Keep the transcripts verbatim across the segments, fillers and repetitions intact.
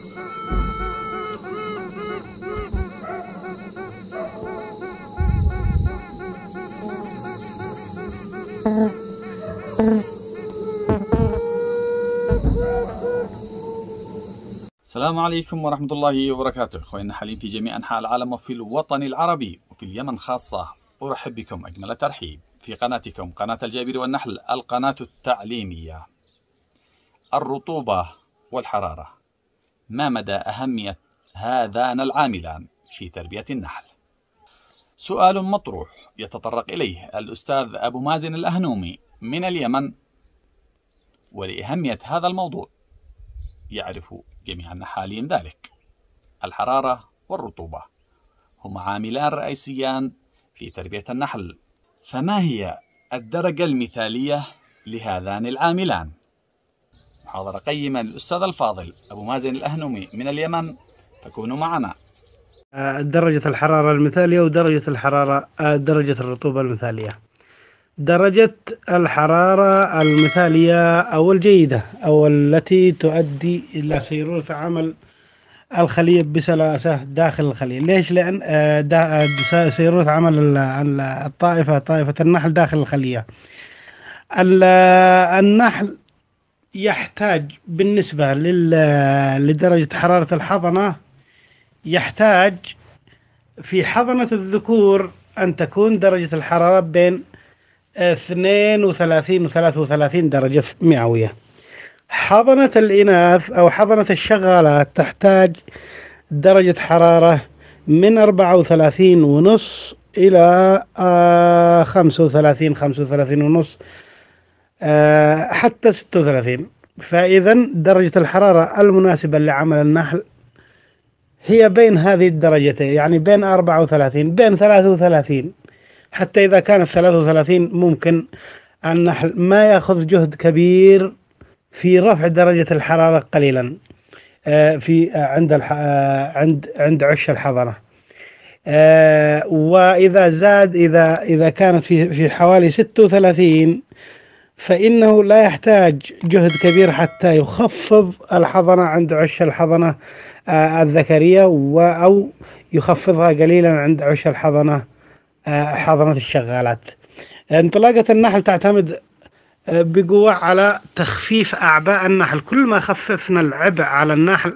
السلام عليكم ورحمة الله وبركاته. أخواني النحالين في جميع أنحاء العالم وفي الوطن العربي وفي اليمن خاصة، أرحب بكم أجمل ترحيب في قناتكم قناة الجابري والنحل القناة التعليمية. الرطوبة والحرارة، ما مدى أهمية هذان العاملان في تربية النحل؟ سؤال مطروح يتطرق إليه الأستاذ أبو مازن الأهنومي من اليمن، ولأهمية هذا الموضوع يعرف جميع النحالين ذلك. الحرارة والرطوبة هما عاملان رئيسيان في تربية النحل، فما هي الدرجة المثالية لهذان العاملان؟ محاضرة قيمة للأستاذ الفاضل أبو مازن الأهنومي من اليمن، فكونوا معنا. درجة الحرارة المثالية ودرجة الحرارة درجة الرطوبة المثالية. درجة الحرارة المثالية أو الجيدة أو التي تؤدي إلى سيرورة عمل الخلية بسلاسة داخل الخلية. ليش؟ لأن سيرورة عمل الطائفة طائفة النحل داخل الخلية. النحل يحتاج بالنسبة لدرجة حرارة الحضنة، يحتاج في حضنة الذكور أن تكون درجة الحرارة بين اثنين وثلاثين و ثلاثة وثلاثين درجة مئوية. حضنة الإناث أو حضنة الشغالات تحتاج درجة حرارة من أربعة وثلاثين ونص إلى خمسة وثلاثين خمسة وثلاثين ونص حتى ستة وثلاثين. فإذا درجة الحرارة المناسبة لعمل النحل هي بين هذه الدرجتين، يعني بين أربعة وثلاثين بين ثلاثة وثلاثين. حتى إذا كانت ثلاثة وثلاثين ممكن النحل ما يأخذ جهد كبير في رفع درجة الحرارة قليلا في عند عند عند عش الحضنة. وإذا زاد إذا إذا كانت في في حوالي ستة وثلاثين فإنه لا يحتاج جهد كبير حتى يخفض الحضنة عند عش الحضنة الذكرية، أو يخفضها قليلا عند عش الحضنة حضنة الشغالات. انطلاقة النحل تعتمد بقوة على تخفيف أعباء النحل. كل ما خففنا العبء على النحل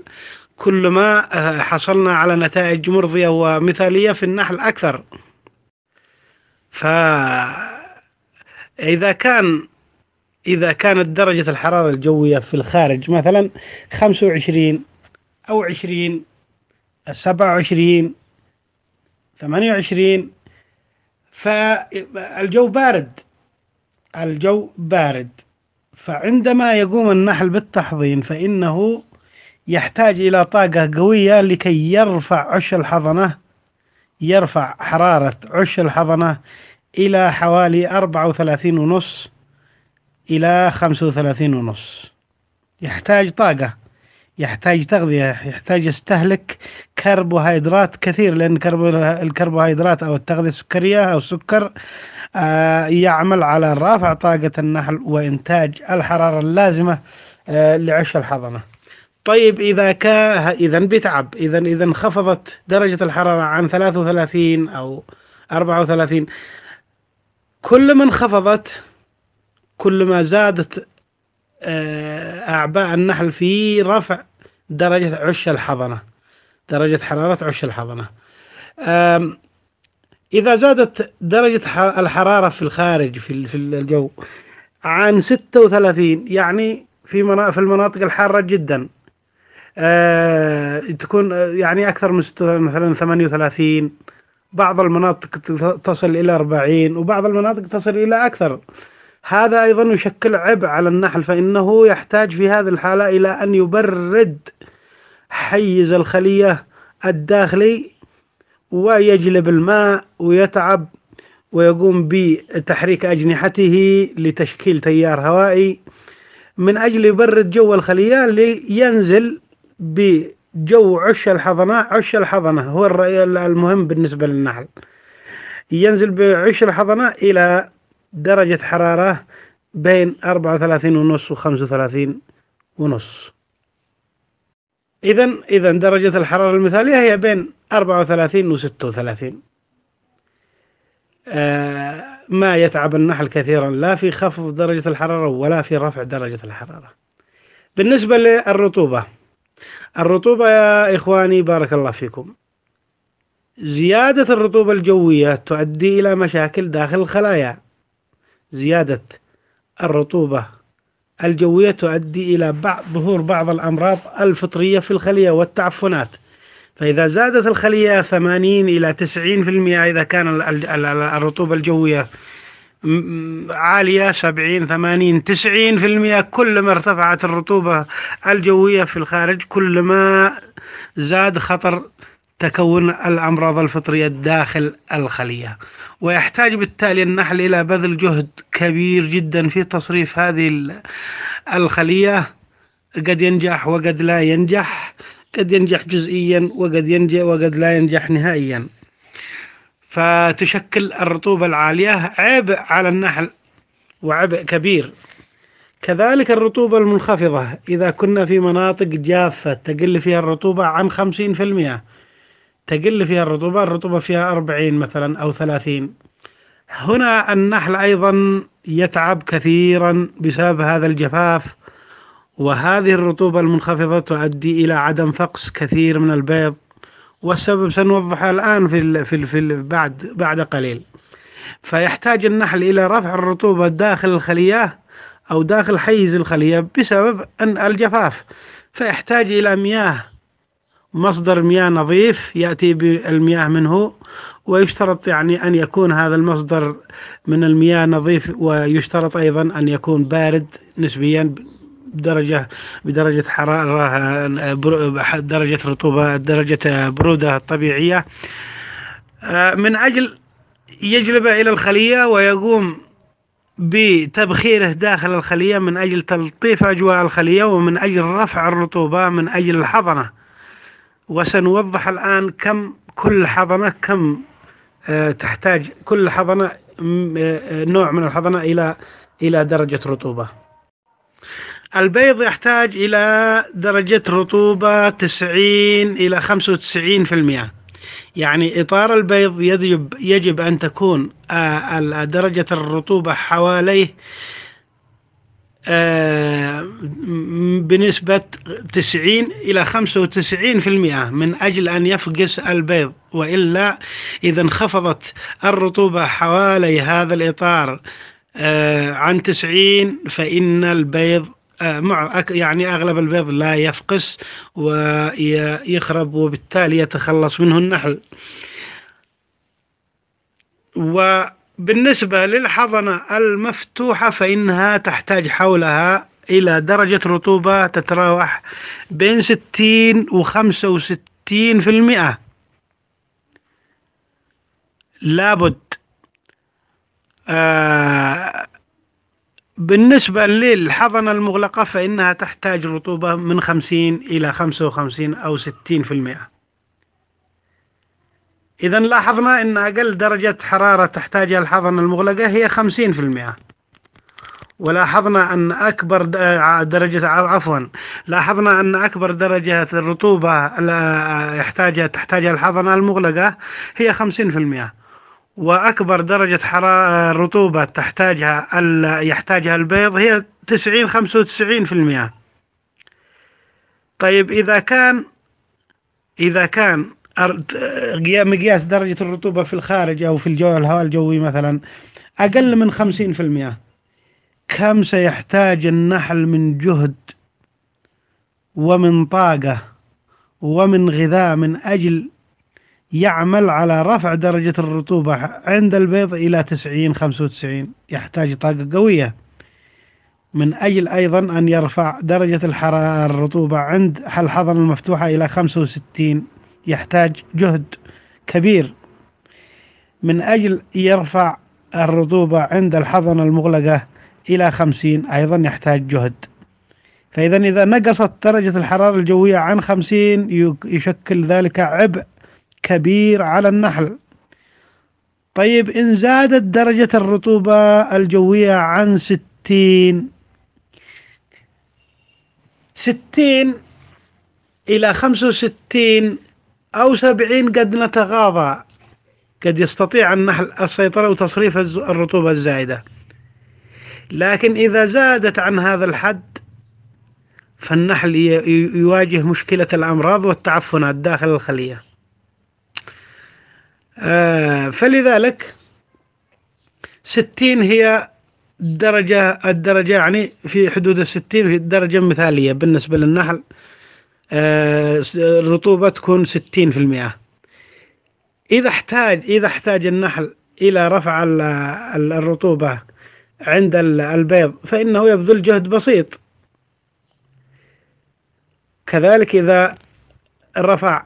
كل ما حصلنا على نتائج مرضية ومثالية في النحل أكثر. فإذا كان إذا كانت درجة الحرارة الجوية في الخارج مثلا خمسة وعشرين أو عشرين سبعة وعشرين ثمانية وعشرين، فالجو بارد الجو بارد فعندما يقوم النحل بالتحضين فإنه يحتاج إلى طاقة قوية لكي يرفع عش الحضنة يرفع حرارة عش الحضنة إلى حوالي أربعة وثلاثين ونص إلى خمسة وثلاثين ونص. يحتاج طاقة، يحتاج تغذية، يحتاج يستهلك كربوهيدرات كثير، لأن الكربوهيدرات أو التغذية السكرية أو السكر يعمل على رفع طاقة النحل وإنتاج الحرارة اللازمة لعش الحضنة. طيب إذا كان إذا بتعب إذا إذا انخفضت درجة الحرارة عن ثلاثة وثلاثين أو أربعة وثلاثين، كل ما انخفضت كل ما زادت أعباء النحل في رفع درجة عش الحضنة درجة حرارة عش الحضنة. إذا زادت درجة الحرارة في الخارج في في الجو عن ستة وثلاثين، يعني في في المناطق الحارة جدا تكون يعني أكثر من ستة وثلاثين، مثلا ثمانية وثلاثين، بعض المناطق تصل إلى أربعين وبعض المناطق تصل إلى أكثر. هذا أيضا يشكل عبء على النحل، فإنه يحتاج في هذه الحالة إلى أن يبرد حيز الخلية الداخلي ويجلب الماء ويتعب ويقوم بتحريك أجنحته لتشكيل تيار هوائي من أجل يبرد جو الخلية لينزل بجو عش الحضنة. عش الحضنة هو المهم بالنسبة للنحل، ينزل بعش الحضنة إلى درجة حرارة بين أربعة وثلاثين ونص وخمسة وثلاثين ونص. إذا إذا درجة الحرارة المثالية هي بين أربعة وثلاثين و ستة وثلاثين. آه ما يتعب النحل كثيرا لا في خفض درجة الحرارة ولا في رفع درجة الحرارة. بالنسبة للرطوبة، الرطوبة يا إخواني بارك الله فيكم، زيادة الرطوبة الجوية تؤدي إلى مشاكل داخل الخلايا. زيادة الرطوبة الجوية تؤدي إلى بعض ظهور بعض الأمراض الفطرية في الخلية والتعفنات. فإذا زادت الخلية ثمانين إلى تسعين بالمئة إذا كان الرطوبة الجوية عالية، سبعين ثمانين تسعين بالمئة، كل ما ارتفعت الرطوبة الجوية في الخارج كل ما زاد خطر تكون الأمراض الفطرية داخل الخلية. ويحتاج بالتالي النحل إلى بذل جهد كبير جدا في تصريف هذه الخلية، قد ينجح وقد لا ينجح، قد ينجح جزئيا وقد ينجح وقد لا ينجح نهائيا. فتشكل الرطوبة العالية عبء على النحل وعبء كبير. كذلك الرطوبة المنخفضة، إذا كنا في مناطق جافة تقل فيها الرطوبة عن خمسين بالمئة، تقل فيها الرطوبة الرطوبة فيها أربعين مثلا أو ثلاثين، هنا النحل أيضا يتعب كثيرا بسبب هذا الجفاف. وهذه الرطوبة المنخفضة تؤدي إلى عدم فقس كثير من البيض، والسبب سنوضحه الآن في في في بعد بعد قليل. فيحتاج النحل إلى رفع الرطوبة داخل الخلية أو داخل حيز الخلية بسبب أن الجفاف، فيحتاج إلى مياه، مصدر مياه نظيف يأتي بالمياه منه، ويشترط يعني أن يكون هذا المصدر من المياه نظيف، ويشترط أيضا أن يكون بارد نسبيا بدرجة بدرجة حرارة درجة رطوبة درجة برودة طبيعية، من أجل يجلبه إلى الخلية ويقوم بتبخيره داخل الخلية من أجل تلطيف أجواء الخلية ومن أجل رفع الرطوبة من أجل الحضنة. وسنوضح الآن كم كل حضنة كم تحتاج كل حضنة نوع من الحضنة إلى إلى درجة رطوبة. البيض يحتاج إلى درجة رطوبة تسعين إلى خمسة وتسعين بالمئة، يعني إطار البيض يجب يجب أن تكون درجة الرطوبة حواليه بنسبة تسعين إلى خمسة وتسعين بالمئة من أجل أن يفقس البيض، وإلا إذا انخفضت الرطوبة حوالي هذا الإطار عن تسعين فإن البيض مع يعني أغلب البيض لا يفقس ويخرب، وبالتالي يتخلص منه النحل. وبالنسبة للحضنة المفتوحة فإنها تحتاج حولها إلى درجة رطوبة تتراوح بين ستين وخمسة وستين في المئة لابد. آه بالنسبة للحضنة المغلقة فإنها تحتاج رطوبة من خمسين إلى خمسة وخمسين أو ستين في المئة. إذا لاحظنا أن أقل درجة حرارة تحتاجها الحضنة المغلقة هي خمسين في المئة، ولاحظنا أن أكبر درجة عفوا لاحظنا أن أكبر درجة الرطوبة يحتاجها تحتاجها الحضنة المغلقة هي خمسين في المئة، وأكبر درجة حرارة رطوبة تحتاجها يحتاجها البيض هي تسعين خمسة وتسعين في المئة. طيب إذا كان إذا كان مقياس درجة الرطوبة في الخارج أو في الجو الهواء الجوي مثلا أقل من خمسين في المئة، كم سيحتاج النحل من جهد ومن طاقة ومن غذاء من أجل يعمل على رفع درجة الرطوبة عند البيض إلى تسعين خمسة وتسعين؟ يحتاج طاقة قوية من أجل أيضا أن يرفع درجة الحرارة الرطوبة عند الحضنة المفتوحة إلى خمسة وستين، يحتاج جهد كبير من أجل يرفع الرطوبة عند الحضنة المغلقة إلى خمسين، أيضا يحتاج جهد. فإذا إذا نقصت درجة الحرارة الجوية عن خمسين يشكل ذلك عبء كبير على النحل. طيب إن زادت درجة الرطوبة الجوية عن ستين ستين إلى خمسة وستين أو سبعين قد نتغاضى، قد يستطيع النحل السيطرة وتصريف الرطوبة الزائدة، لكن إذا زادت عن هذا الحد فالنحل يواجه مشكلة الأمراض والتعفنات داخل الخلية. فلذلك ستين هي الدرجة الدرجة يعني في حدود الستين هي الدرجة المثالية بالنسبة للنحل، الرطوبة تكون ستين في المئة. إذا احتاج إذا احتاج النحل إلى رفع الرطوبة عند البيض فإنه يبذل جهد بسيط. كذلك إذا رفع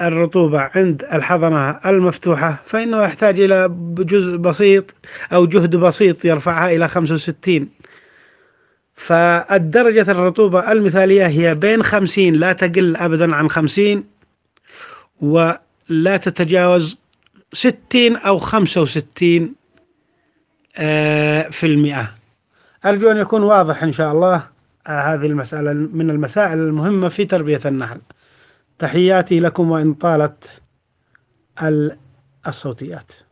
الرطوبة عند الحضنة المفتوحة فإنه يحتاج إلى جزء بسيط أو جهد بسيط يرفعها إلى خمسة وستين. فالدرجة الرطوبة المثالية هي بين خمسين، لا تقل أبدا عن خمسين ولا تتجاوز ستين أو خمسة وستين في المئة. أرجو أن يكون واضح إن شاء الله. هذه المسألة من المسائل المهمة في تربية النحل. تحياتي لكم وإن طالت الصوتيات.